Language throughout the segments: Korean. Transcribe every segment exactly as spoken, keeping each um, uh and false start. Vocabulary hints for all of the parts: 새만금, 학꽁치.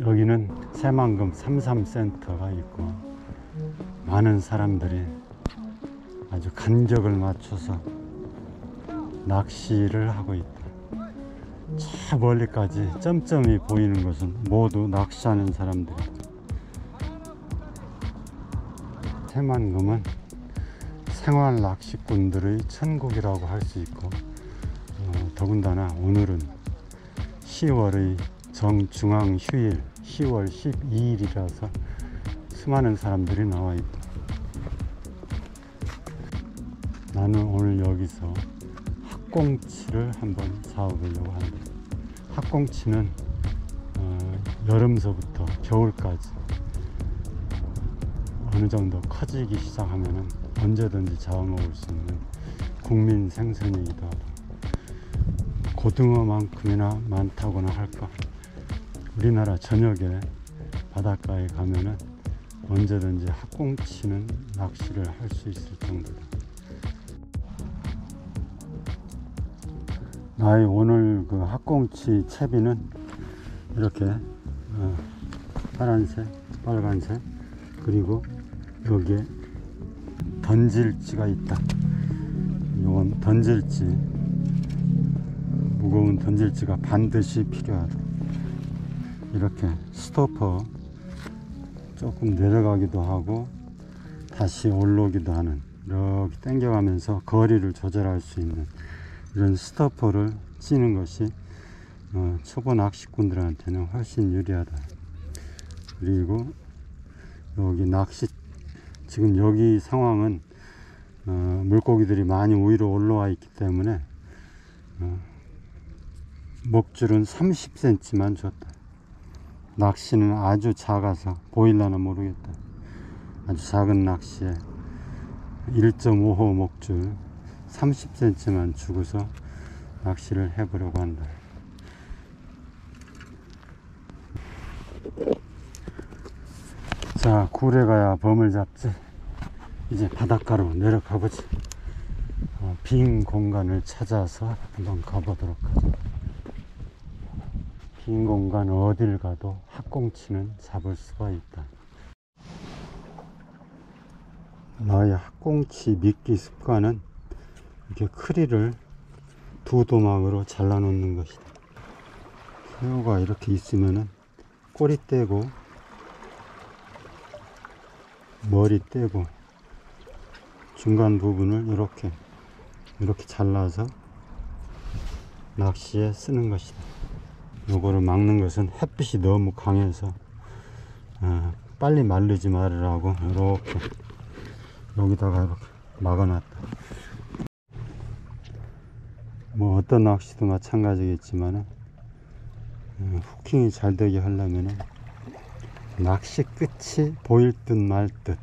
여기는 새만금 삼십삼 센터가 있고 많은 사람들이 아주 간격을 맞춰서 낚시를 하고 있다. 저 멀리까지 점점이 보이는 것은 모두 낚시하는 사람들이다. 새만금은 생활 낚시꾼들의 천국이라고 할 수 있고, 어, 더군다나 오늘은 시월의 정중앙 휴일 시월 십이일이라서 수많은 사람들이 나와 있다. 나는 오늘 여기서 학꽁치를 한번 사와보려고 합니다. 학꽁치는 어, 여름서부터 겨울까지 어느 정도 커지기 시작하면은 언제든지 잡아먹을 수 있는 국민 생선이기도 하다. 고등어만큼이나 많다고나 할까. 우리나라 전역에 바닷가에 가면은 언제든지 학꽁치는 낚시를 할 수 있을 정도다. 나의 오늘 그 학꽁치 채비는 이렇게 어, 파란색, 빨간색, 그리고 여기에 던질지가 있다. 이건 던질지, 무거운 던질지가 반드시 필요하다. 이렇게 스토퍼 조금 내려가기도 하고 다시 올라오기도 하는, 이렇게 당겨가면서 거리를 조절할 수 있는 이런 스토퍼를 찌는 것이 어, 초보 낚시꾼들한테는 훨씬 유리하다. 그리고 여기 낚시, 지금 여기 상황은 어, 물고기들이 많이 위로 올라와 있기 때문에 어, 목줄은 삼십 센티미터만 줬다. 낚시는 아주 작아서 보일라나 모르겠다. 아주 작은 낚시에 일 점 오 호 목줄 삼십 센티미터만 주고서 낚시를 해보려고 한다. 자, 굴에 가야 범을 잡지. 이제 바닷가로 내려가 보지. 어, 빈 공간을 찾아서 한번 가보도록 하자. 빈 공간 어딜 가도 학꽁치는 잡을 수가 있다. 나의 학꽁치 미끼 습관은 이렇게 크리를 두 도막으로 잘라 놓는 것이다. 새우가 이렇게 있으면은 꼬리 떼고 머리 떼고 중간 부분을 이렇게 이렇게 잘라서 낚시에 쓰는 것이다. 요거를 막는 것은 햇빛이 너무 강해서 어, 빨리 마르지 말으라고 이렇게 여기다가 이렇게 막아놨다. 뭐 어떤 낚시도 마찬가지겠지만 어, 후킹이 잘 되게 하려면은 낚시 끝이 보일 듯 말 듯,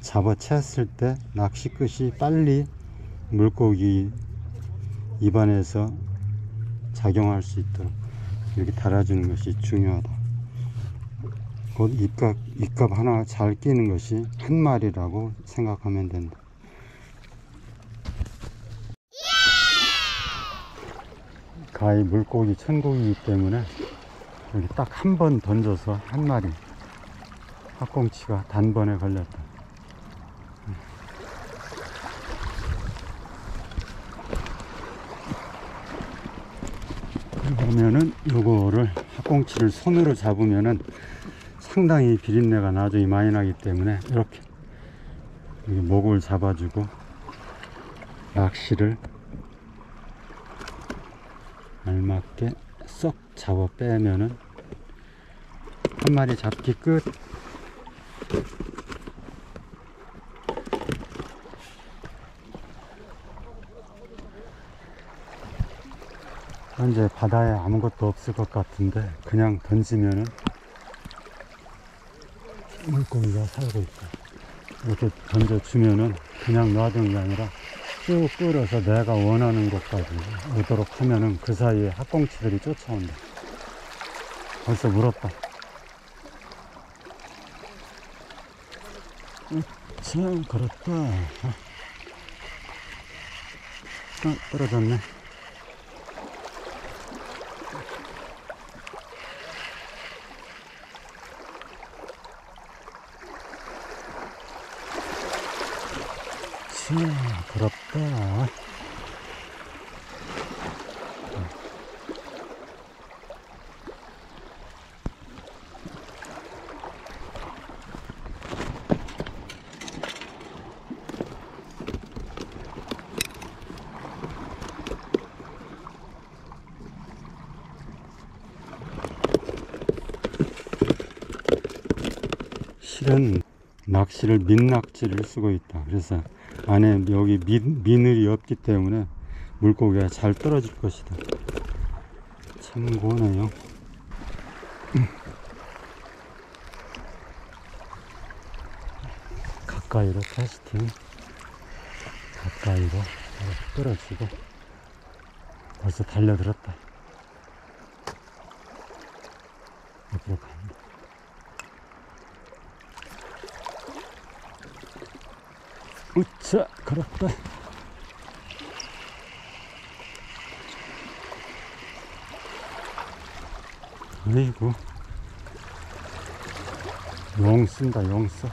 잡아챘을 때 낚시 끝이 빨리 물고기 입안에서 작용할 수 있도록 이렇게 달아주는 것이 중요하다. 곧 입값, 입값 하나 잘 끼는 것이 한 마리라고 생각하면 된다. 가히 물고기 천국이기 때문에 여기 딱 한 번 던져서 한 마리 학꽁치가 단번에 걸렸다. 그러면은 요거를 학꽁치를 손으로 잡으면은 상당히 비린내가 나중에 많이 나기 때문에 이렇게 여기 목을 잡아주고 낚시를 알맞게 쏙 잡아 빼면은 한 마리 잡기 끝. 현재 바다에 아무것도 없을 것 같은데 그냥 던지면은 물고기가 살고 있다. 이렇게 던져주면은 그냥 놔둔 게 아니라 쭉 끌어서 내가 원하는 곳까지 오도록 하면은 그 사이에 학꽁치들이 쫓아온다. 벌써 물었다. 참 걸었다. 아, 떨어졌네. 음, 부럽다. 실은 낚시를 민낚지를 쓰고 있다. 그래서 안에 여기 미, 미늘이 없기 때문에 물고기가 잘 떨어질 것이다. 참고네요. 가까이로 캐스팅, 가까이로 떨어지고 벌써 달려들었다. 옆으로 갑니다. 으차, 걸었다. 아이고, 용 쓴다, 용 써.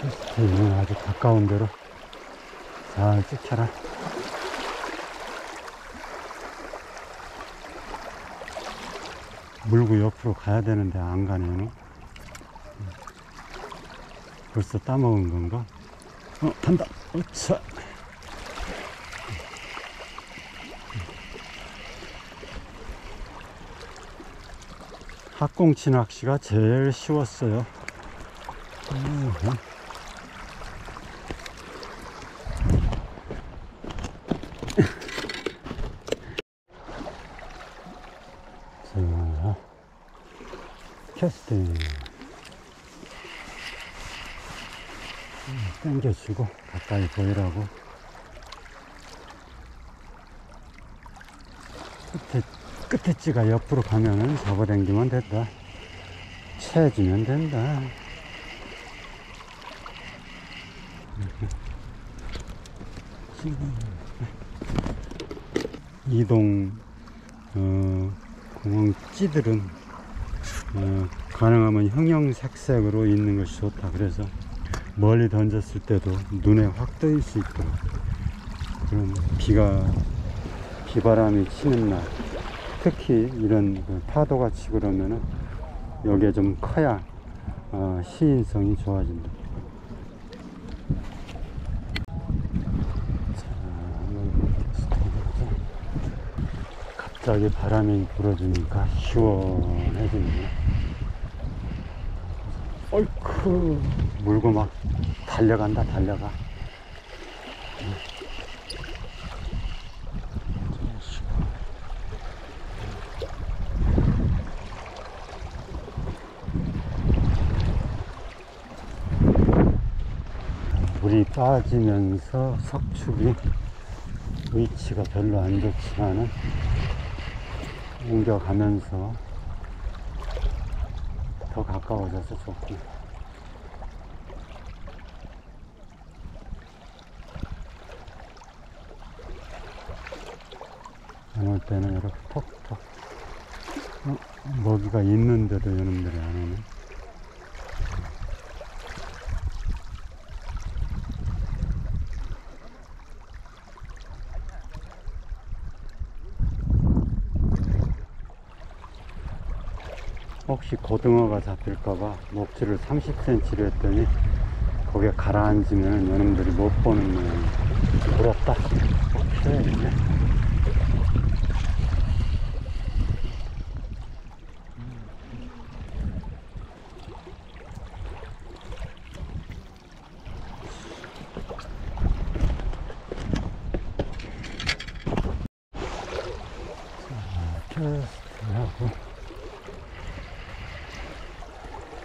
캐스팅은 아주 가까운 데로 잘 찍혀라. 물고 옆으로 가야 되는데 안 가네요. 벌써 따먹은 건가? 어, 탄다. 어차. 학꽁치 낚시가 제일 쉬웠어요. 캐스팅 당겨주고 가까이 보이라고 끝에, 끝에 찌가 옆으로 가면은 잡아당기면 된다. 채워주면 된다. 이동 어, 구멍찌들은 어, 가능하면 형형색색으로 있는 것이 좋다. 그래서 멀리 던졌을 때도 눈에 확 뜨일 수 있도록 그런 비가 비바람이 치는 날, 특히 이런 파도가 치고 그러면은 여기에 좀 커야 어, 시인성이 좋아진다. 자, 갑자기 바람이 불어주니까 시원해지네요. 어이쿠, 물고 막 달려간다, 달려가. 물이 빠지면서 석축이 위치가 별로 안 좋지만은 옮겨가면서 더 가까워져서 좋고. 안 올 때는 이렇게 톡톡. 어? 먹이가 있는데도 이놈들이 안 오네. 혹시 고등어가 잡힐까봐 목줄을 삼십 센티미터로 했더니 거기에 가라앉으면 여러분들이 못 보는 모양이에요. 부럽다. 오케이.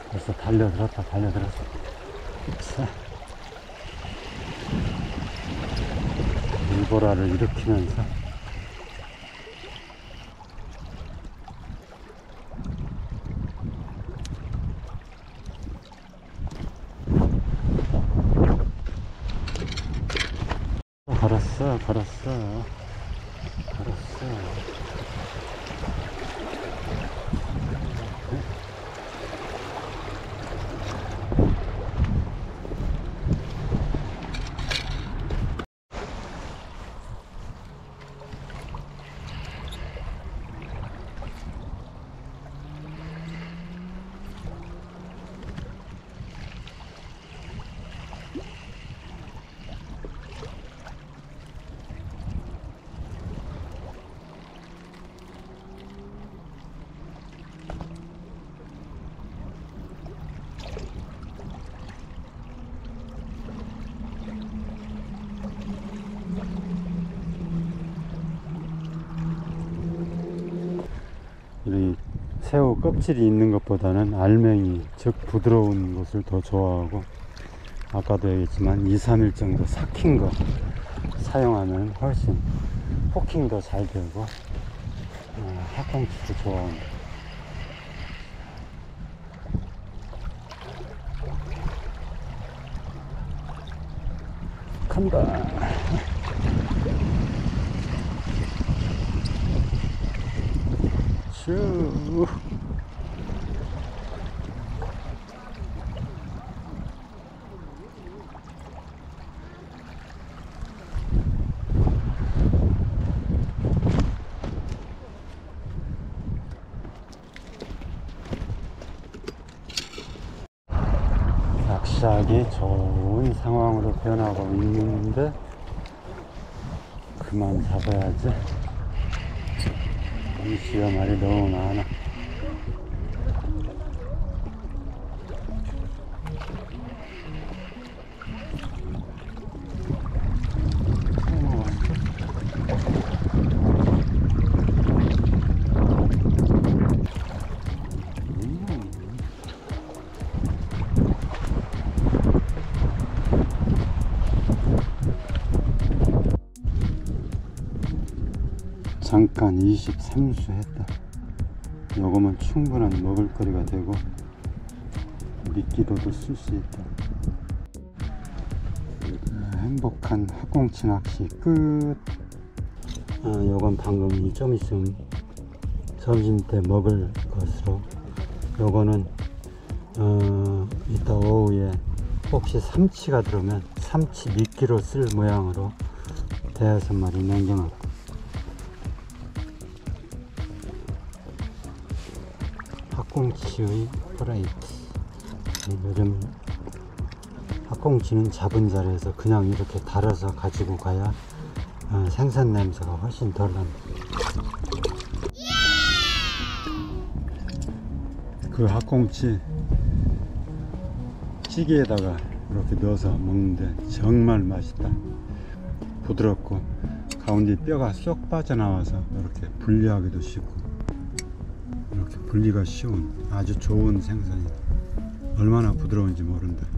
벌써 달려들었다, 달려들었어. 자, 물보라를 일으키면서 걸었어, 걸었어. 새우 껍질이 있는 것보다는 알맹이, 즉 부드러운 것을 더 좋아하고, 아까도 얘기했지만 이 삼 일 정도 삭힌 거 사용하면 훨씬 포킹도 잘 되고 어, 학꽁치도 좋아합니다. 간다. 쭉 낚시하기 좋은 상황으로 변하고 있는데 그만 잡아야지. 이씨가 말이 너무 많아. 잠깐 이십삼 수 했다. 요거면 충분한 먹을거리가 되고 미끼로도 쓸 수 있다. 행복한 학꽁치 낚시 끝. 아, 요건 방금 좀 있으면 점심때 먹을 것으로, 요거는 어, 이따 오후에 혹시 삼치가 들어오면 삼치 미끼로 쓸 모양으로 대여섯 마리 남겨놨고, 학꽁치의 프라이트. 요즘 학꽁치는 잡은 자리에서 그냥 이렇게 달아서 가지고 가야 어, 생선 냄새가 훨씬 덜 납니다. 그 학꽁치 찌개에다가 이렇게 넣어서 먹는데 정말 맛있다. 부드럽고 가운데 뼈가 쏙 빠져나와서 이렇게 분리하기도 쉽고 분리가 쉬운 아주 좋은 생선이, 얼마나 부드러운지 모른다.